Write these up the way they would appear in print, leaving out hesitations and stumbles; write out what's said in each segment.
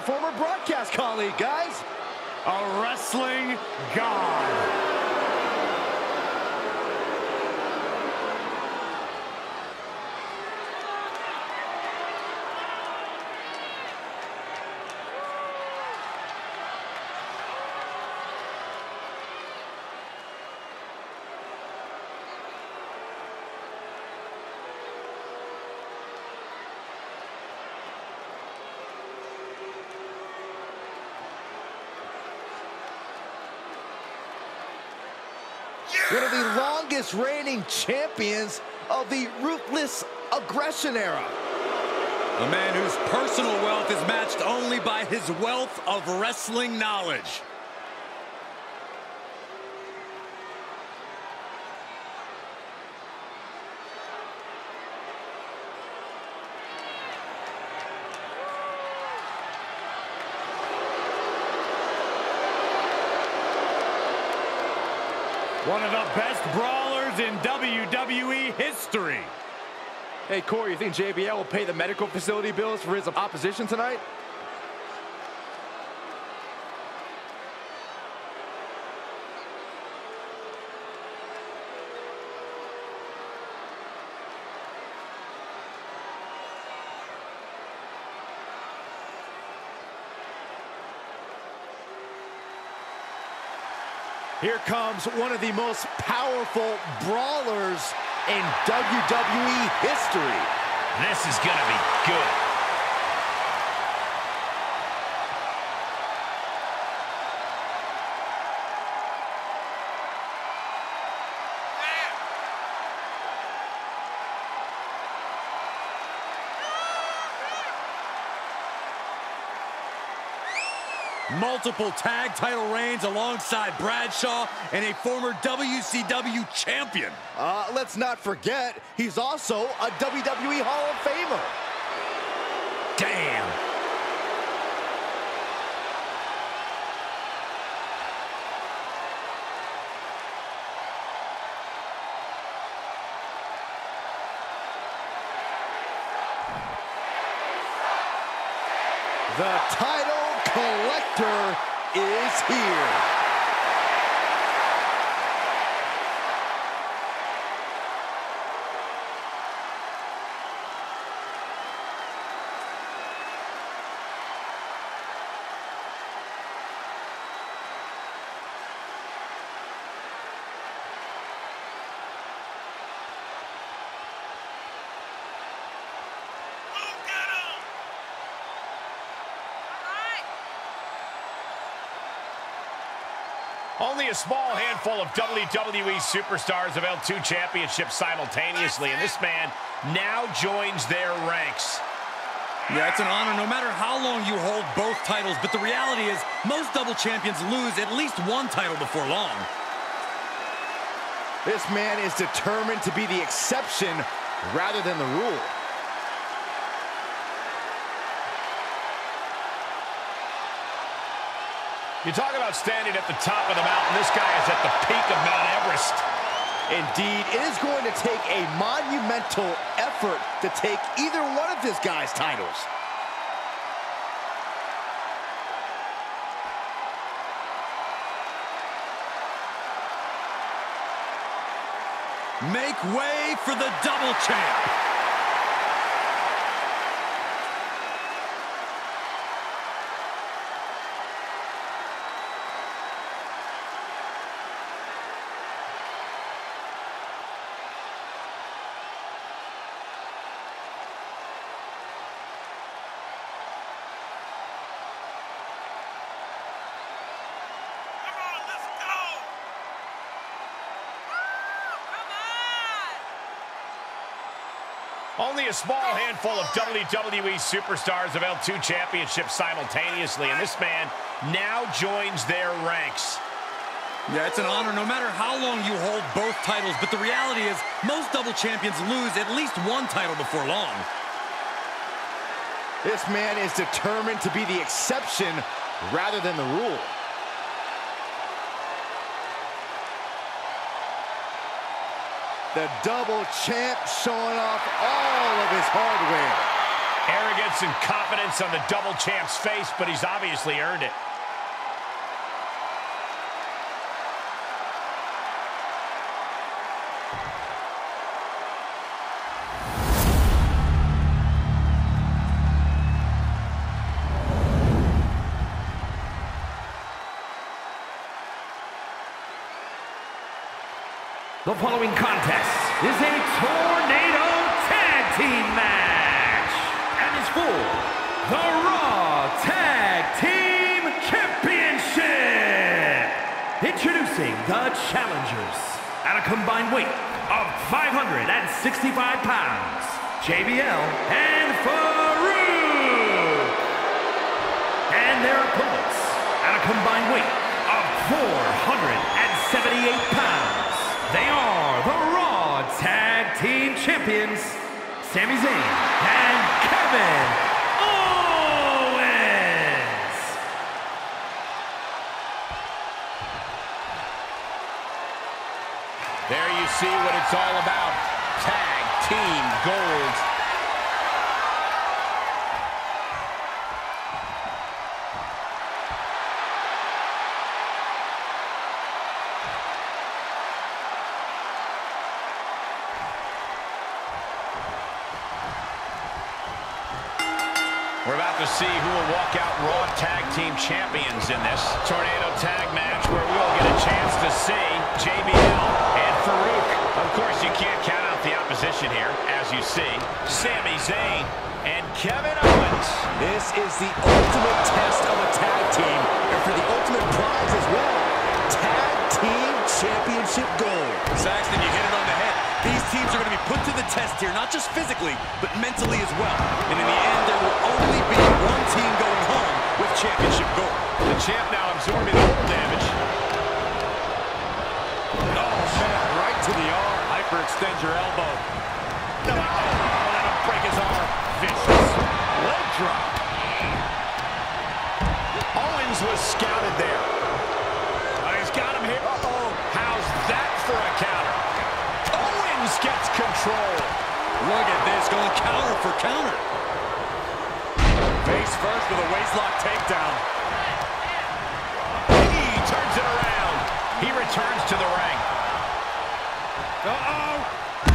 our former broadcast colleague, guys. A wrestling god. One of the longest reigning champions of the ruthless aggression era. A man whose personal wealth is matched only by his wealth of wrestling knowledge. One of the best brawlers in WWE history. Hey, Corey, you think JBL will pay the medical facility bills for his opposition tonight? Here comes one of the most powerful brawlers in WWE history. This is gonna be good. Multiple tag title reigns alongside Bradshaw and a former WCW champion. Let's not forget, he's also a WWE Hall of Famer. Damn. The title collector is here. Only a small handful of WWE superstars have held two championships simultaneously, and this man now joins their ranks. Yeah, it's an honor no matter how long you hold both titles, but the reality is most double champions lose at least one title before long. This man is determined to be the exception rather than the rule. You talk about standing at the top of the mountain, this guy is at the peak of Mount Everest. Indeed, it is going to take a monumental effort to take either one of this guy's titles. Make way for the double champ. Only a small handful of WWE superstars have held two championships simultaneously, and this man now joins their ranks. Yeah, it's an honor no matter how long you hold both titles, but the reality is most double champions lose at least one title before long. This man is determined to be the exception rather than the rule. The double champ showing off all of his hardware. Arrogance and confidence on the double champ's face, but he's obviously earned it. The following contest is a Tornado Tag Team Match and is for the Raw Tag Team Championship. Introducing the challengers at a combined weight of 565 pounds, JBL and Faarooq. And their opponents at a combined weight of 478 pounds. They are the Raw Tag Team Champions, Sami Zayn and Kevin Owens. There you see what it's all about, tag team gold. We're about to see who will walk out Raw Tag Team Champions in this Tornado Tag Match, where we'll get a chance to see JBL and Faarooq. Of course, you can't count out the opposition here, as you see. Sami Zayn and Kevin Owens. This is the ultimate test of a tag team, and for the ultimate prize as well, Tag Team Championship gold. Saxton, you hit it on the head. These teams are going to be put to the test here, not just physically, but mentally as well. And in the end, there will only be one team going home with championship gold. The champ now absorbing all the damage. Oh, man, right to the arm. Hyperextend your elbow. No, that'll break his arm. Vicious. Leg drop. Owens was scouted there. Oh, he's got him here. Uh-oh. How's that for a counter? Gets control. Look at this, going counter for counter. Face first with a waistlock takedown. He turns it around. He returns to the ring. Uh-oh.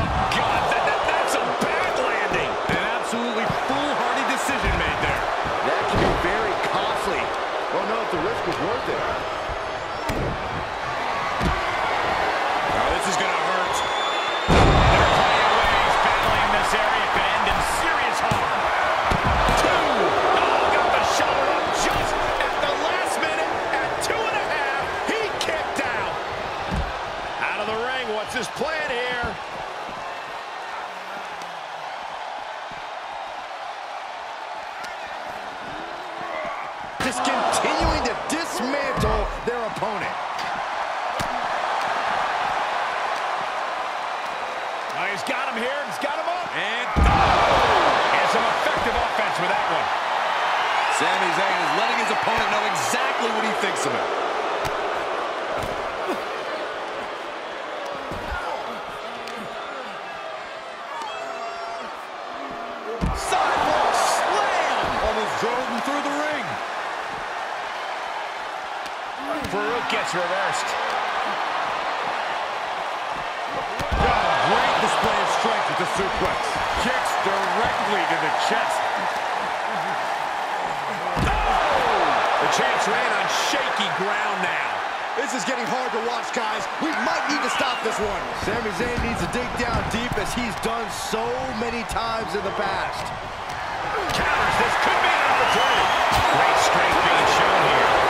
Oh, God, that's a bad landing. An absolutely foolhardy decision made there. That can be very costly. Well, no, if the risk was worth it. Oh, this is going to hurt. Area could end in serious harm. Two. Oh, got the shoulder up just at the last minute. At 2.5, he kicked out. Out of the ring. What's his plan here? Just continuing to dismantle their opponent. Oh, he's got him here. He's got him. And, oh! And some effective offense with that one. Sami Zayn is letting his opponent know exactly what he thinks of him. Sidewalk slam! Almost drove him through the ring. Faarooq gets reversed. Display of strength with the suplex. Kicks directly to the chest. Oh! The champs ran on shaky ground now. This is getting hard to watch, guys. We might need to stop this one. Sami Zayn needs to dig down deep as he's done so many times in the past. Counters. This could be an opportunity. Great strength being shown here.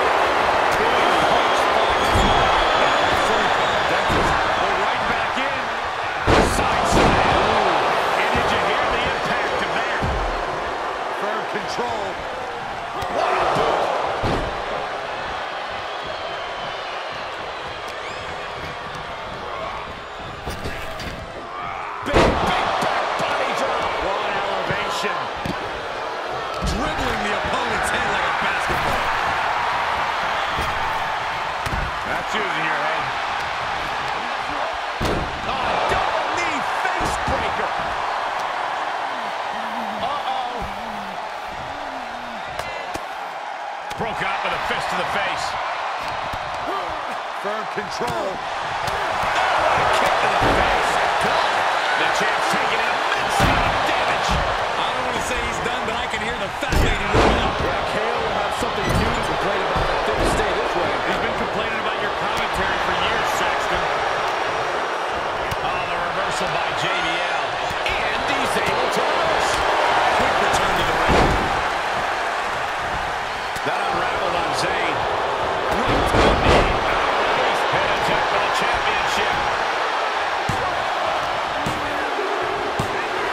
broke out with a fist to the face. Firm control. Oh, a kick to the face. God. The champ's taking an immense amount of damage. I don't want to say he's done, but I can hear the fat lady moving up. Yeah, KO will have something huge to complain about if things stay this way. He's been complaining about your commentary for years, Saxton. Oh, the reversal by JBL. And he's able to reverse. Quick return to the ring. That unraveled on Zayn. Right to the knee. He's pinned and tapped for the championship.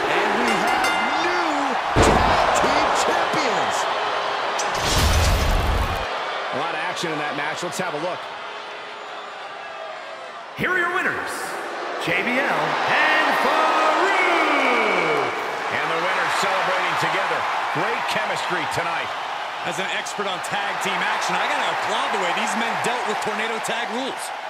And we have new tag team champions. A lot of action in that match. Let's have a look. Here are your winners, JBL and Faarooq. And the winners celebrating together. Great chemistry tonight. As an expert on tag team action, I gotta applaud the way these men dealt with Tornado Tag rules.